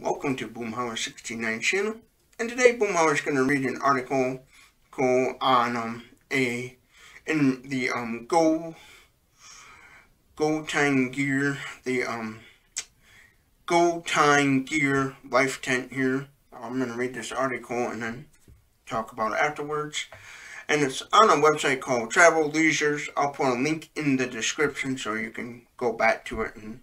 Welcome to Boomhauer69 channel, and today Boomhauer is going to read an article on the Go Time Gear, the Go Time Gear life tent here. I'm going to read this article and then talk about it afterwards. And it's on a website called Travel and Leisure. I'll put a link in the description so you can go back to it and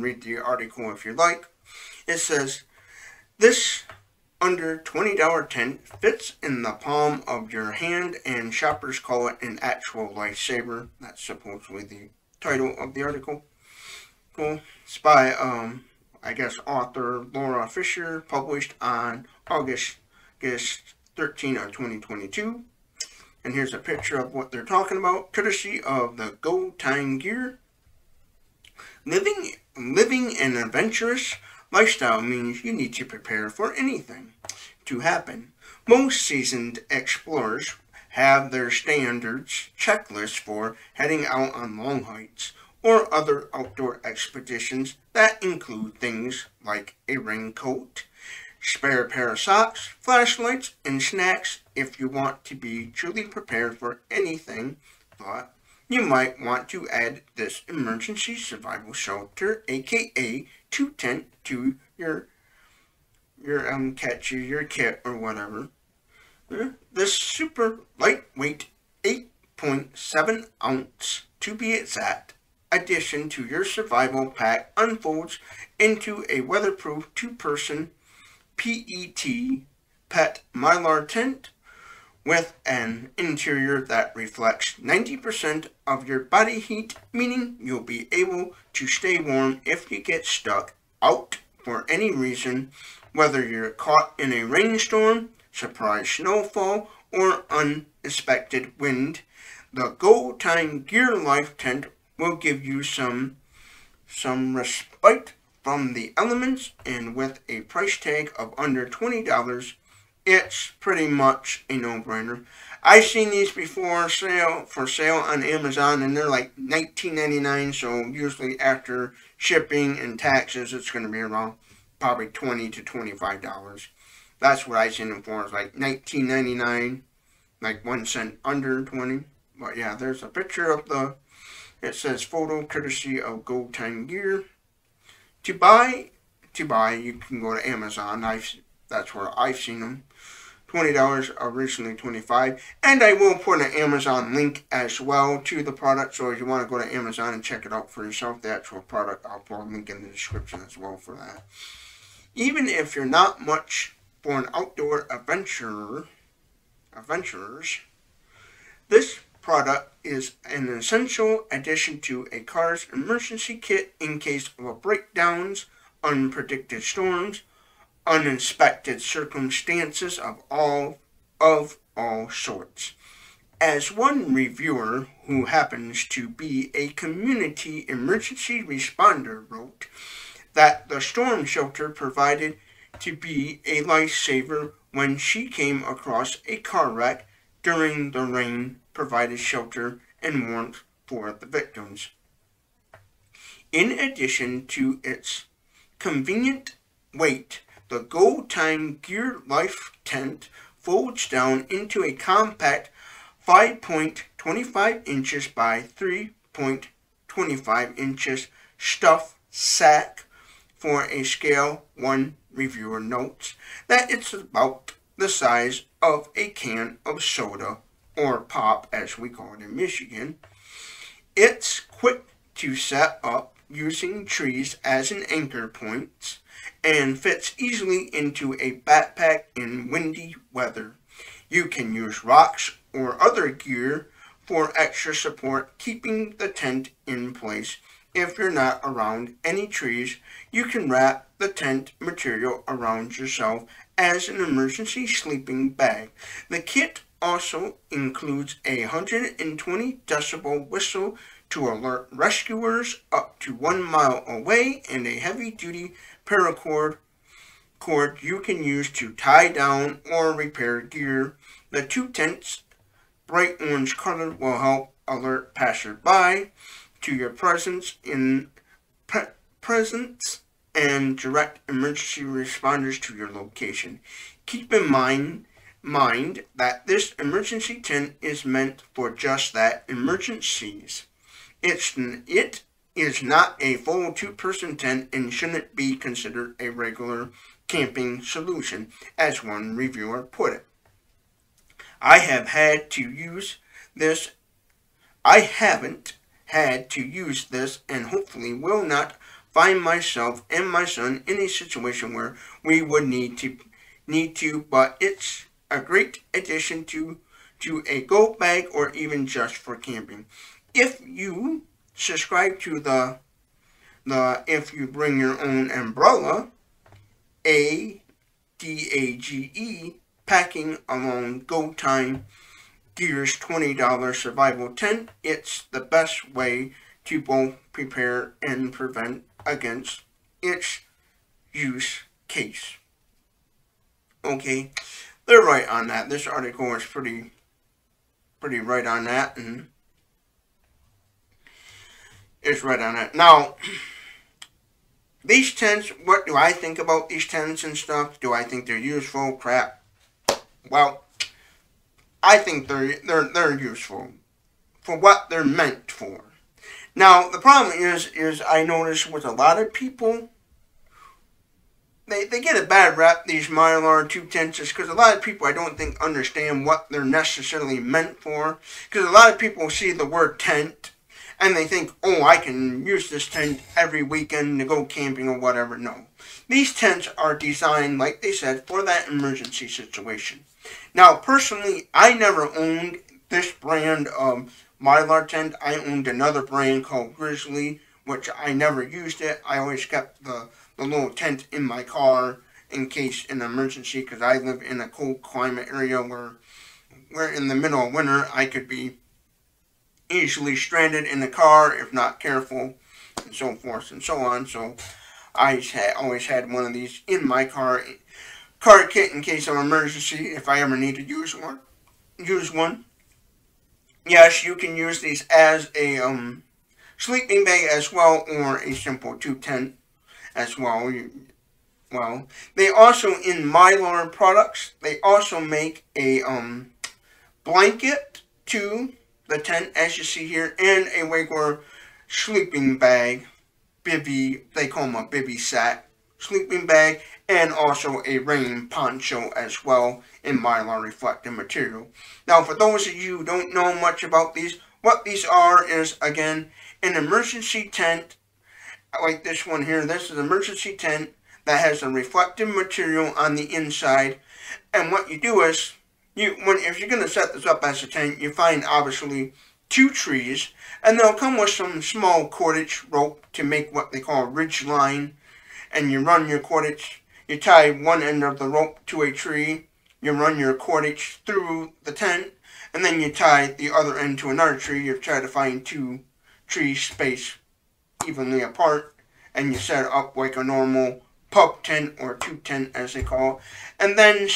read the article if you like. It says, this under $20 tent fits in the palm of your hand, and shoppers call it an actual lifesaver. That's supposedly the title of the article. Cool. It's by, I guess, author Laura Fisher, published on August 13 of 2022. And here's a picture of what they're talking about, courtesy of the Go Time Gear. Living an adventurous lifestyle means you need to prepare for anything to happen. Most seasoned explorers have their standards checklists for heading out on long hikes or other outdoor expeditions that include things like a raincoat, spare pair of socks, flashlights, and snacks if you want to be truly prepared for anything, but you might want to add this emergency survival shelter, aka tent, to your kit or whatever. This super lightweight 8.7 ounce, to be exact, addition to your survival pack unfolds into a weatherproof two-person PET Mylar tent with an interior that reflects 90% of your body heat, meaning you'll be able to stay warm if you get stuck out for any reason, whether you're caught in a rainstorm, surprise snowfall, or unexpected wind. The Go Time Gear life tent will give you some respite from the elements, and with a price tag of under $20, it's pretty much a no-brainer. I've seen these before for sale on Amazon, and they're like $19.99, so usually after shipping and taxes, it's going to be around probably $20 to $25. That's what I've seen them for, is like $19.99, like 1 cent under 20. But yeah, there's a picture of the, it says photo courtesy of Go Time Gear. To buy, you can go to Amazon. That's where I've seen them. $20, originally $25. And I will put an Amazon link as well to the product. So if you want to go to Amazon and check it out for yourself, the actual product, I'll put a link in the description as well for that. Even if you're not much for an outdoor adventurers, this product is an essential addition to a car's emergency kit in case of breakdowns, unpredicted storms, unexpected circumstances of all sorts. As one reviewer who happens to be a community emergency responder wrote, that the storm shelter provided to be a lifesaver when she came across a car wreck during the rain, provided shelter and warmth for the victims. In addition to its convenient weight, the Go Time Gear life tent folds down into a compact 5.25 inches by 3.25 inches stuff sack for a scale. One reviewer notes that it's about the size of a can of soda, or pop as we call it in Michigan. It's quick to set up using trees as an anchor point, and fits easily into a backpack in windy weather. You can use rocks or other gear for extra support, keeping the tent in place. If you're not around any trees, you can wrap the tent material around yourself as an emergency sleeping bag. The kit also includes a 120 decibel whistle to alert rescuers up to 1 mile away, and a heavy-duty paracord cord you can use to tie down or repair gear. The two tents' bright orange color will help alert passersby to your presence and direct emergency responders to your location. Keep in mind that this emergency tent is meant for just that, emergencies. It is not a full two-person tent and shouldn't be considered a regular camping solution, as one reviewer put it. I haven't had to use this and hopefully will not find myself and my son in a situation where we would need to, but it's a great addition to a go bag or even just for camping. If you subscribe to the if you bring your own umbrella ADAGE packing along Go Time Gear's $20 survival tent, it's the best way to both prepare and prevent against its use case. Okay, they're right on that. This article is pretty right on that, and it's right on it. Now, these tents, what do I think about these tents and stuff? Do I think they're useful? Crap. Well, I think they're useful for what they're meant for. Now, the problem is I notice with a lot of people, they get a bad rap, these Mylar tube tents, because a lot of people, I don't think, understand what they're necessarily meant for. Because a lot of people see the word tent and they think, oh, I can use this tent every weekend to go camping or whatever. No. These tents are designed, like they said, for that emergency situation. Now, personally, I never owned this brand of Mylar tent. I owned another brand called Grizzly, which I never used it. I always kept the little tent in my car in case an emergency, because I live in a cold climate area where in the middle of winter I could be easily stranded in the car if not careful, and so forth and so on. So I always had one of these in my car kit in case of emergency if I ever need to use one. Yes, you can use these as a sleeping bag as well, or a simple tube tent as well. They also, in Mylar products, they also make a blanket to the tent, as you see here, and a regular sleeping bag, bivy, they call them a bivy sack, sleeping bag, and also a rain poncho as well in Mylar reflective material. Now, for those of you who don't know much about these, what these are is, again, an emergency tent, like this one here. This is an emergency tent that has a reflective material on the inside, and what you do is, if you're going to set this up as a tent, you find, obviously, two trees, and they'll come with some small cordage rope to make what they call a ridge line, and you run your cordage, you tie one end of the rope to a tree, you run your cordage through the tent, and then you tie the other end to another tree. You try to find two trees spaced evenly apart, and you set it up like a normal pub tent or tube tent, as they call it. And then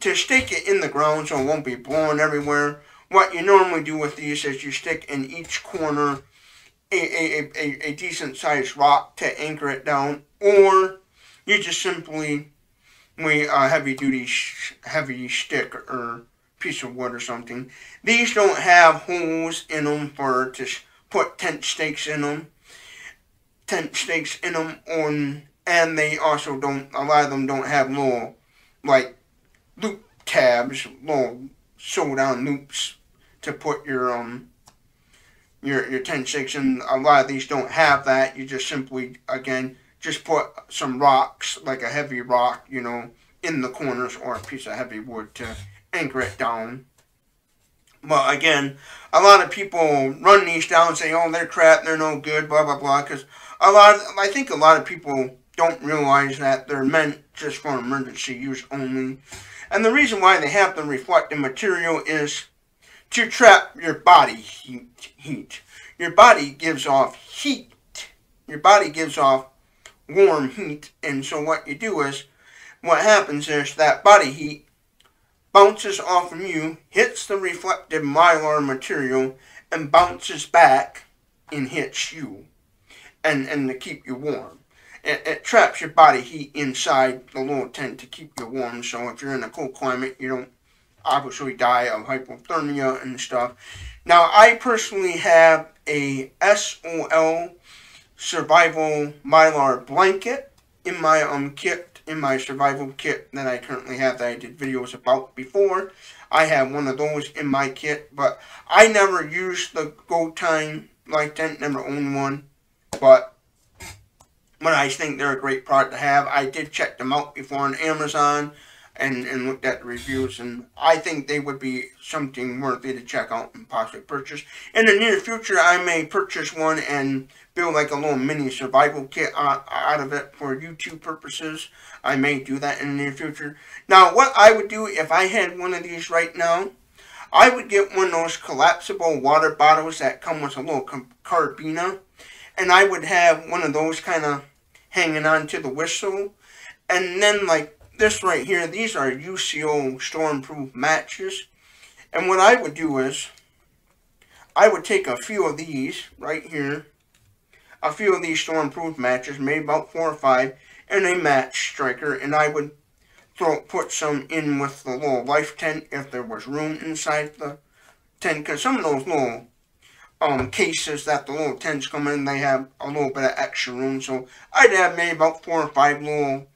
to stake it in the ground so it won't be blown everywhere, what you normally do with these is you stick in each corner a decent sized rock to anchor it down, or you just simply with a heavy stick or piece of wood or something. These don't have holes in them for to put tent stakes in them on, and they also don't, a lot of them don't have little like loop tabs, little sew down loops to put your tent stakes in. A lot of these don't have that. You just simply, again, just put some rocks, like a heavy rock, you know, in the corners, or a piece of heavy wood to anchor it down. But again, a lot of people run these down and say, oh, they're crap, they're no good, blah, blah, blah, because I think a lot of people don't realize that they're meant just for emergency use only. And the reason why they have the reflective material is to trap your body heat. Your body gives off heat. Your body gives off warm heat. And so what you do is, what happens is that body heat bounces off from you, hits the reflective Mylar material, and bounces back and hits you, and to keep you warm. It traps your body heat inside the little tent to keep you warm. So if you're in a cold climate, you don't obviously die of hypothermia and stuff. Now, I personally have a SOL survival Mylar blanket in my kit, in my survival kit that I currently have, that I did videos about before. I have one of those in my kit, but I never used the Go Time light tent, never owned one, but I think they're a great product to have. I did check them out before on Amazon and looked at the reviews, and I think they would be something worthy to check out and possibly purchase. In the near future, I may purchase one and build like a little mini survival kit out of it for YouTube purposes. I may do that in the near future. Now, what I would do if I had one of these right now, I would get one of those collapsible water bottles that come with a little carbina, and I would have one of those kind of hanging on to the whistle. And then like this right here, these are UCO stormproof matches. And what I would do is, I would take a few of these right here, a few of these stormproof matches, maybe about 4 or 5, and a match striker. And I would put some in with the little life tent if there was room inside the tent. Because some of those little cases that the little tents come in, they have a little bit of extra room, so I'd have maybe about 4 or 5 little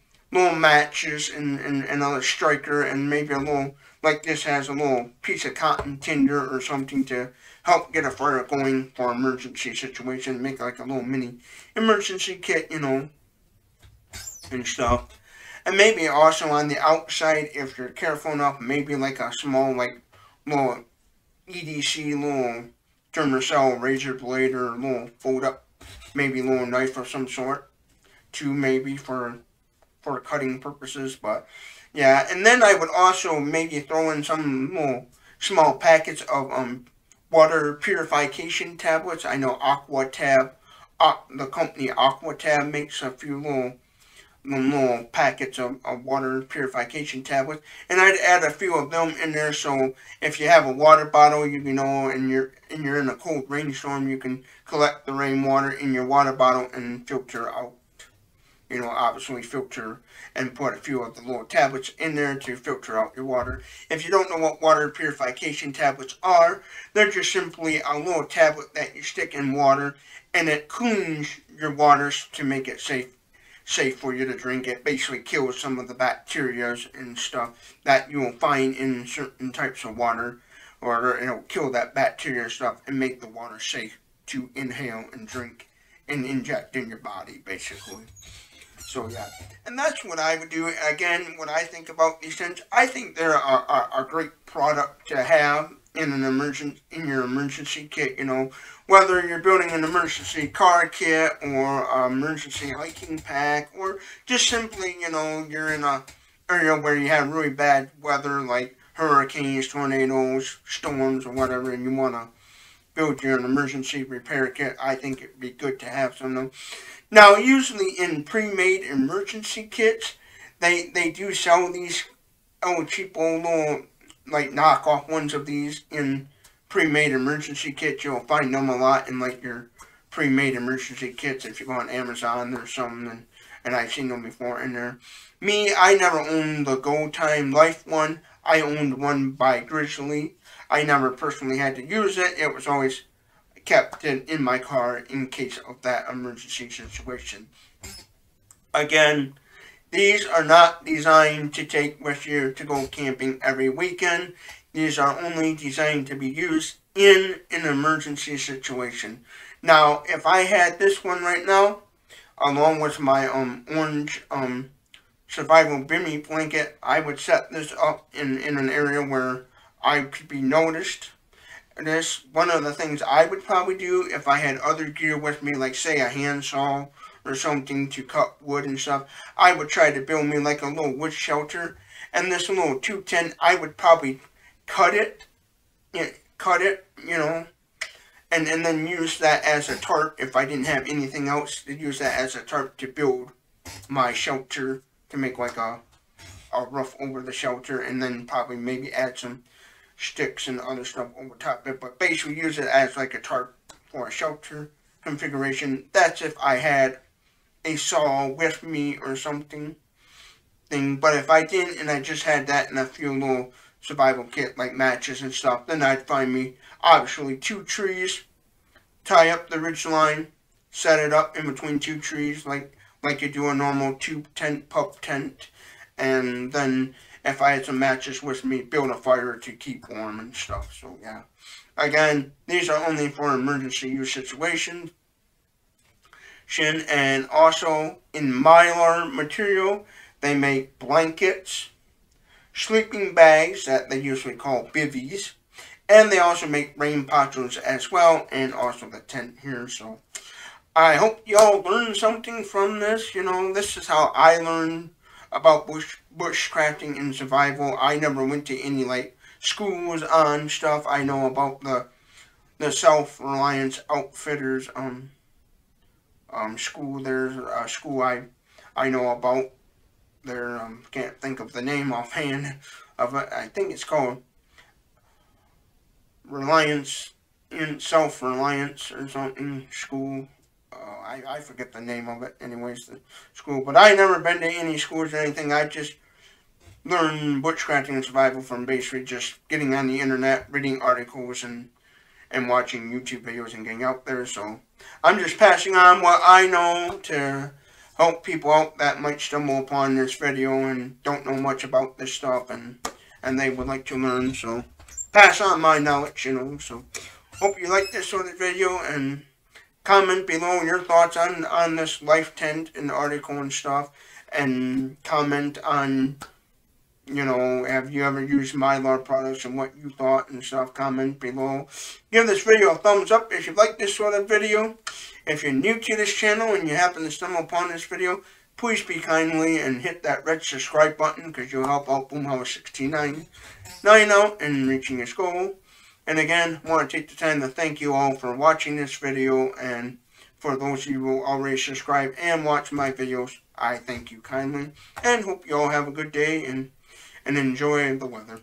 matches and another striker, and maybe a little, like this has a little piece of cotton tinder or something to help get a fire going for emergency situation, make like a little mini emergency kit, you know, and stuff. And maybe also on the outside, if you're careful enough, maybe like a small, like little EDC little trimmer cell, razor blade, or a little fold up, maybe a little knife of some sort, too, maybe for cutting purposes. But yeah, and then I would also maybe throw in some little small packets of water purification tablets. I know AquaTab, the company AquaTab makes a few little packets of water purification tablets, and I'd add a few of them in there. So if you have a water bottle, you know, and you're in a cold rainstorm, you can collect the rainwater in your water bottle and filter out, you know, obviously filter, and put a few of the little tablets in there to filter out your water. If you don't know what water purification tablets are, they're just simply a little tablet that you stick in water, and it cleans your waters to make it safe for you to drink. It basically kills some of the bacteria and stuff that you will find in certain types of water, or it'll kill that bacteria and stuff and make the water safe to inhale and drink and inject in your body, basically. So yeah, and that's what I would do. Again, when I think about these things, I think they're a great product to have in your emergency kit, you know, whether you're building an emergency car kit or an emergency hiking pack, or just simply, you know, you're in a area where you have really bad weather, like hurricanes, tornadoes, storms, or whatever, and you want to build your emergency repair kit, I think it'd be good to have some of them. Now, usually in pre-made emergency kits, they do sell these cheapo little, like, knockoff ones of these in pre-made emergency kits. You'll find them a lot in like your pre-made emergency kits. If you go on Amazon, there's some, and I've seen them before in there. Me, I never owned the Go Time Life one. I owned one by Grizzly. I never personally had to use it. It was always kept in my car in case of that emergency situation. Again, these are not designed to take with you to go camping every weekend. These are only designed to be used in an emergency situation. Now, if I had this one right now, along with my orange survival bimini blanket, I would set this up in an area where I could be noticed. This, one of the things I would probably do if I had other gear with me, like say a handsaw or something to cut wood and stuff, I would try to build me like a little wood shelter. And this little 210, I would probably cut it, you know, and then use that as a tarp. If I didn't have anything else, to use that as a tarp to build my shelter, to make like a roof over the shelter, and then probably maybe add some sticks and other stuff over top of it, but basically use it as like a tarp for a shelter configuration. That's if I had a SOL with me or something. But if I didn't and I just had that and a few little survival kit like matches and stuff, then I'd find me obviously 2 trees, tie up the ridge line, set it up in between 2 trees like you do a normal pup tent, and then if I had some matches with me, build a fire to keep warm and stuff. So yeah, again, these are only for emergency use situations. And also in Mylar material, they make blankets, sleeping bags that they usually call bivvies, and they also make rain ponchos as well, and also the tent here. So I hope y'all learned something from this. You know, this is how I learned about bushcrafting and survival. I never went to any like schools on stuff. I know about the Self-Reliance Outfitters school. There's a school I know about. There, can't think of the name offhand of it. I think it's called Self-Reliance or something school. I forget the name of it. Anyways, the school. But I never been to any schools or anything. I just learned bushcrafting and survival from basically just getting on the internet, reading articles, and watching YouTube videos and getting out there. So I'm just passing on what I know to help people out that might stumble upon this video and don't know much about this stuff and they would like to learn. So pass on my knowledge, you know. So hope you like this sort of video, and comment below your thoughts on this life tent and article and stuff, and comment on, you know, have you ever used Mylar products and what you thought and stuff. Comment below. Give this video a thumbs up if you like this sort of video. If you're new to this channel and you happen to stumble upon this video, please be kindly and hit that red subscribe button, because you'll help out Boomhauer69 out and reaching his goal. And again, I want to take the time to thank you all for watching this video, and for those of you who already subscribe and watch my videos, I thank you kindly, and hope you all have a good day and enjoy the weather.